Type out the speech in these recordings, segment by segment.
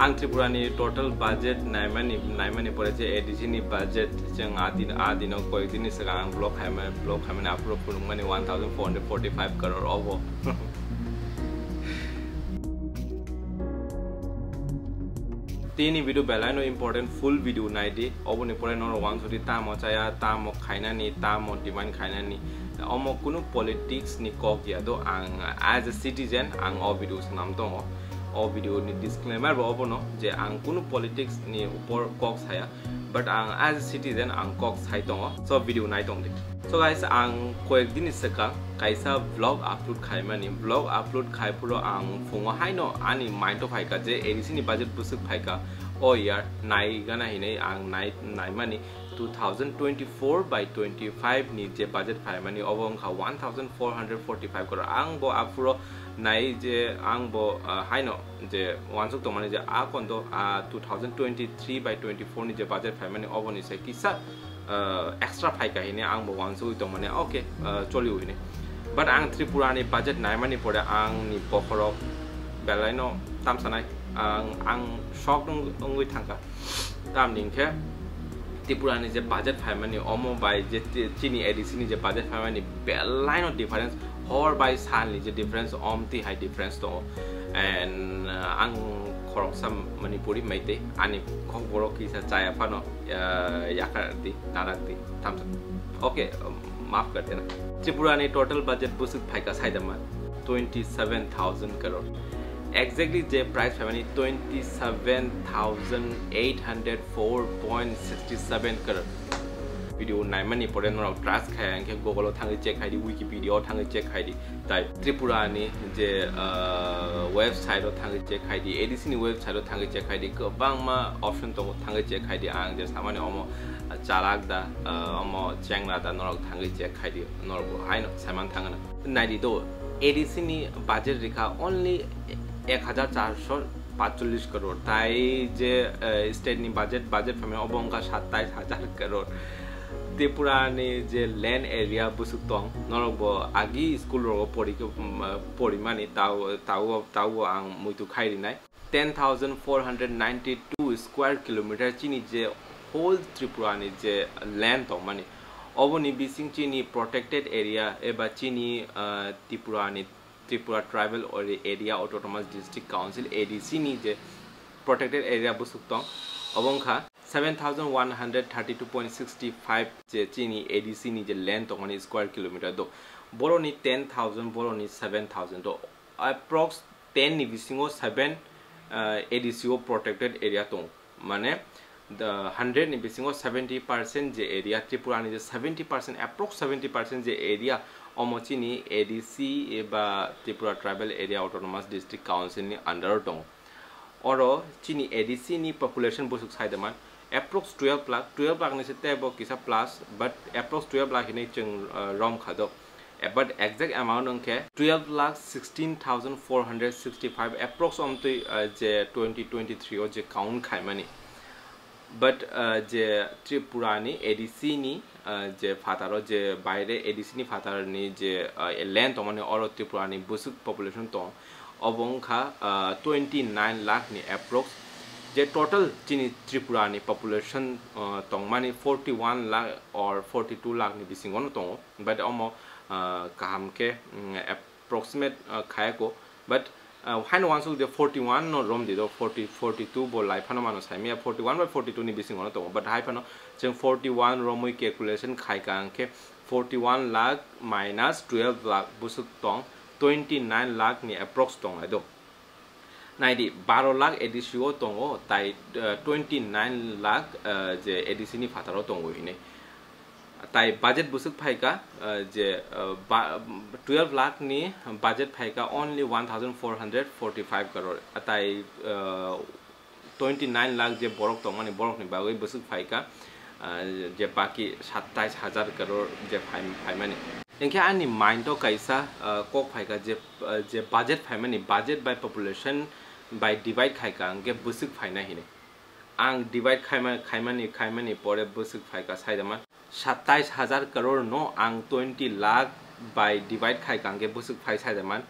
ang Tripura ni total budget naiman ni pore je ADC ni budget jeng adino koi dini sekarang blok hamen approve kurung mani 1445 crore obo. Tini video belai no important full video naidi obo ni pore no 130 tamo chaya tamo khaina ni tamo demand khaina ni. Omo kuno politics ni kok ya do ang as a citizen ang obidu senam to. Video ni disclaimer obo no je ang kuno politics ni upor cox haya but ang as a citizen ang cox hai tongo so video nai tong dik. So guys ang koek din isaka kaisa vlog upload khai mani vlog upload khai puro ang phungo hai no ani mind of hai ka je ADC ni budget busuk hai ka oh year nai gana hinai ang nai mani 2024/25 ni je budget khai mani obong kha 1445 kor ang bo apuro nai je ang bo hai no je wansuk to mani je a kondo 2023/24 ni je budget khai mani oboni se kisa extra phai ka hine ang bo wansuk to mani okay choli hine but ang Tripura ni budget nai mani pore ang ni pokhorok belai no tamsanai ang shock ngui thangka tam ning khe Tripura ni je budget family omo by je chini ADC ni je budget family line of difference or by san ni je difference omti high difference to and ang khorok sam manipuri maite ani khong borok ki sa chaya phano yakarti tarakti tamsa okay maaf karte na Tripura ni total budget busuk phaika saidama 27000 crore exactly the price family 27,804.67 crore video naiman important no trust khai angke google thang check khai di wikipedia thang check khai di tai Tripura ni je website thang check khai di ADC ni website thang check khai di kabang ma option to thang check khai di ang je samane omo chalak da omo chengra da no thang check khai di no hai no saman thang na 92 ADC ni budget rekha only 1445 crore tai je state ni budget family obongka 27000 crore Tripura ni je land area busutong norobo agi school ro porimani tau ang muitu khairi nai 10492 square kilometer chini je whole Tripura ni je land to mani oboni bising chini protected area eba chini Tripura ni Tripura Tribal or Area Autonomous District Council ADC ni je protected area busukton obongkha 7132.65 je chini ADC ni je length on square kilometer do boroni 10000 boroni 7000 do approx 10 ni bisingo 7 ADCO protected area to mane the 100 ni bisingo 70% je area Tripura ni je 70% approx 70% je area Omochini ADC eba Tripura Tribal Area Autonomous District Council ni under dong. Oro chini ADC ni population busuk saidaman approx 12 lakh ni sete bo kisa plus but approx 12 lakh ni cheng rom khado. But exact amount on ke 12,16,465 approx on to je 2023 or je count khai mani. But je Tripura ni ADC ni je fataro je baire ADC ni fataro ni je land tomani oro Tripura ni busuk population to obong kha 29 lakh ni approx je total chini Tripura ni population tongmani 41 lakh or 42 lakh ni bisingon to but omo kaham ke approximate khaya ko but Hino wansu the 41 no rom dido 40 42 bo life hano mano saimia 41/42 ni bising ono to but high pano cheng 41 romoi calculation khai kang ke 41 lakh minus 12 lakh busuk tong 29 lakh ni approx tong ado naidi 12 lakh ADCO tongo tai 29 lakh je ADC ni fataro tongo hine tai budget busuk phaika je 12 lakh ni budget phaika only 1445 crore tai 29 lakh je borok to mani borok ni bagai busuk phaika je baki 27000 crore je phai mani engkha ani mind to kaisa kok phaika je budget phai mani budget by population by divide khaika angke busuk phaina hine ang divide khaimani pore busuk phaika saidaman 27000 crore no ang 20 lakh by divide khai kange busuk phai sai jaman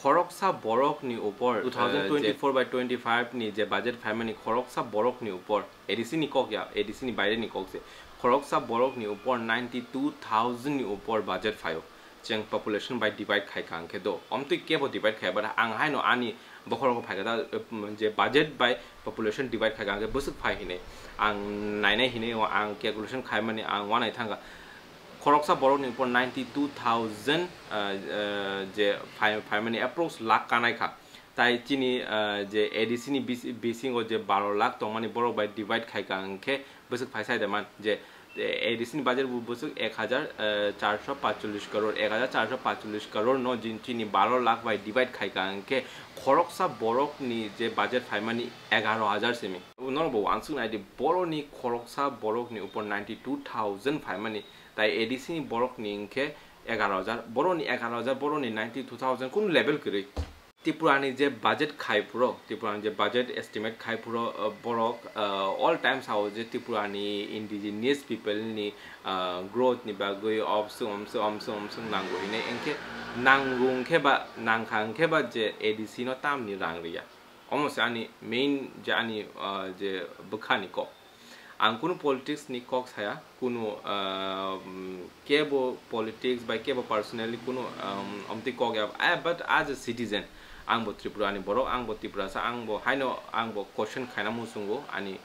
Khoroksa Borok ni upor 2024/25 ni je budget family Khoroksa Borok ni upor ADC ni kok ya ADC ni baire ni kok se Khoroksa Borok ni upor 92,000 ni upor budget fayo cheng population by divide khai kang ke do om to kebo divide khai but ang hai no ani bokhorok phai da je budget by population divide khai kang ke busuk phai hine ang nine hine ang calculation khai mane ang one ai thanga Khoroksa Borok ni upor 92,000 je family approach lakh kanai kha tai chini je ADC ni basing or je 12 lakh to mani borok by divide khai kang ke busuk phai sai da man je ADC ni budget busuk 1445 crore 1445 crore no jin chini 12 lakh by divide khai kang ke Khoroksa Borok ni je budget phai mani 11000 semi unor bo ansung ai de boro ni Khoroksa Borok ni upor 92,000 phai mani tai ADC ni borok ningke 11000 boroni 11000 boroni 92000 kun level kiri Tripura ni je budget khai puro Tripura je budget estimate khai puro borok all times how je Tripura ni indigenous people ni growth ni bagoi omsung nangoi ne enke nangung ke ba nangkhang ke ba je ADC no tam ni rangria almost ani main je ani je bukhani ko Angkuno politics ni cox haya kuno kebo politics by kebo personally kuno omti kog but as a citizen angbo Tripura ni boro angbo TIPRASA angbo haino angbo question khaina musungo ani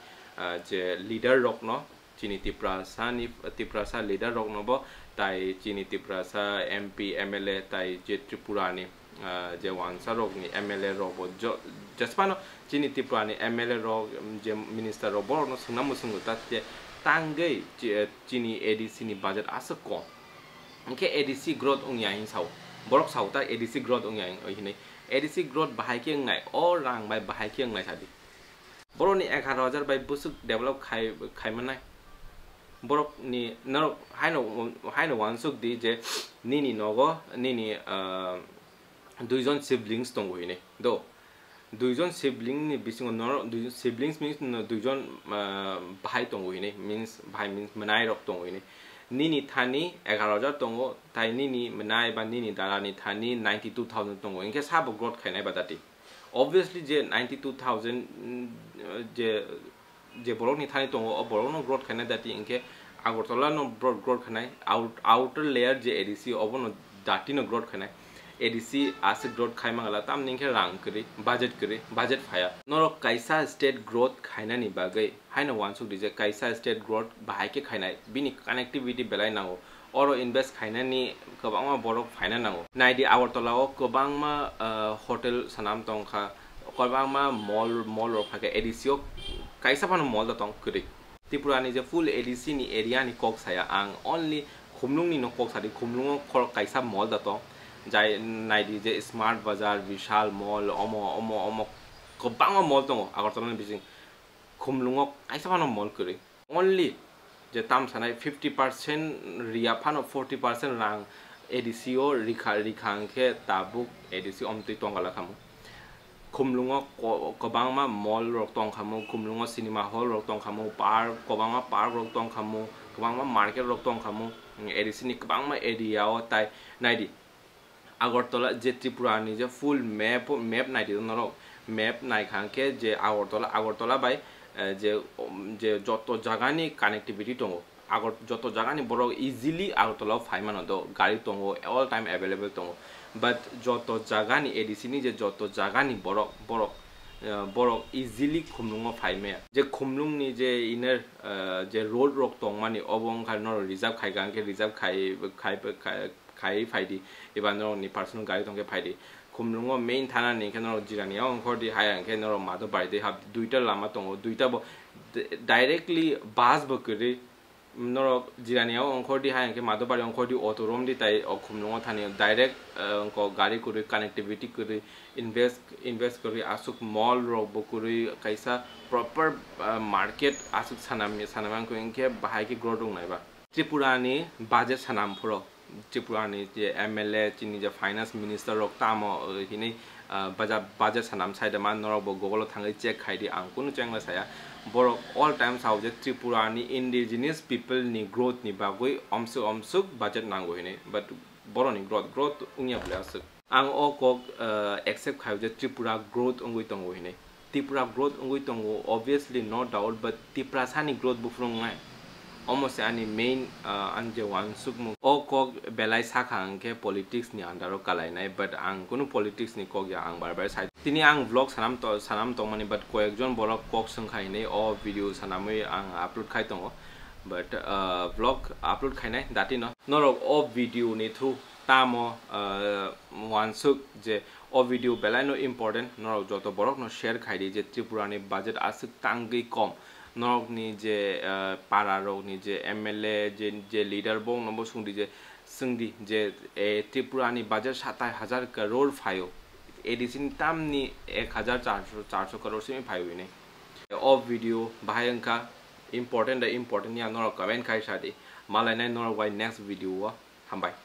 je leader rokno chini TIPRASA ni TIPRASA leader rokno bo tai chini TIPRASA MP MLA tai je Tripura ni je wansa rok ni MLA robo Jaspano chini Tripura ni MLA rog je minister robo no sunamu sungu tatye tangai chini ADC ni budget asako ke ADC growth ongyain sau borok sau ta ADC growth ongyain hine ADC growth bahai ke ngai all rang by bahai ke ngai sadi boroni 11000 by busuk develop khai manai borok ni narok haino wansuk di je nini nogo nini Duijon siblings tong hoine do duijon sibling ni bisingo no duijon siblings means duijon bhai tong hoine means bhai means manai rok tong hoine nini thani 11000 tongo tai nini manai ba nini darani thani 92000 tongo inke sab growth khainai badati obviously je 92000 je borok ni thani tongo borok no growth khainai dati inke agortola no growth khainai outer layer je ADC obono dati no growth khainai ADC asset growth khai mangala tam ninghe rang kare budget fire norok kaisa state growth khaina ni bagai haina wansuk dije kaisa state growth bahai ke khainai bini connectivity belai nango oro invest khaina ni kobangma borok khaina nango naidi agartala kobangma hotel sanam tongkha kobangma mall rok phake ADC ok kaisa pano mall da tong kare Tripura ni je full ADC ni area ni kok saya ang only khumlung ni no kok sari khumlung khor kaisa mall da tong jai naidi je smart bazar vishal mall omo kobang mall tongo agartala bising khumlungo kaisa pano mall kore only je tam sanai 50% ria pano 40% rang ADC o rikhang ke tabuk ADC omti tongala khamu khumlungo kobangma mall rok tong khamu khumlungo cinema hall rok tong khamu park kobangma park rok tong khamu kobangma market rok tong khamu ADC ni kobangma area o tai naidi Agartala je Tripura ni je full map nai di no map nai khang ke je Agartala by je joto jaga ni connectivity tongo agar joto jaga ni boro easily Agartala phai man do gari tongo all time available tongo but joto jaga ni ADC ni je joto jaga ni boro easily khumlung phai me je khumlung ni je inner je road rok tong mani obong khan no reserve khai gang ke reserve khai faidi ebano ni personal gari tongke faidi khumlungo main thana ni kenro jirani angkhor di hayang kenro mado bai de hab duita lama tongo duita directly bas bokuri nor jirani angkhor di hayang ke mado bai angkhor di otorom di tai khumlungo thani direct ko gari kuri connectivity kuri invest kuri asuk mall ro bokuri kaisa proper market asuk sanam ko inke bahai ki grodung naiba Tripura ni budget sanam phuro Tripura ni je MLA chini je finance minister rok tamo hine budget sanam sai da man norobo gogolo thangai check khai di ang kun chengla saya borok all time how je Tripura ni indigenous people ni growth ni bagoi omsuk budget nango hine but boroni growth ungya blas Ang okok accept khayu je Tripura growth ongoi tongo hine. Tripura growth ongoi tongo obviously no doubt, but TIPRASA ni growth bufrong ngai. Almost any main anje one sukmo okok belai sakhang ke politics ni andaro kalai nai, but ang kono politics ni kok ya ang barbar sai. Tini ang vlog sanam to mani, but koekjon bolok kok songkhai nei o video sanamoi ang upload khai tongo. But vlog upload khai nai dati no. Norok o video ni through Tamo one suk je o video belai no important norok joto borok no share khai di je Tripura ni budget asuk tangi kom. Norok ni je pararok ni je MLA je leader bong nombo sungdi je Tripura ni budget 7000 crore phayo. ADC ni tam ni 1400 crore simi phayo ni. O video bhayanka important the important ni norok comment khai sadi. Malai nai norok wai next video wa. Hambai.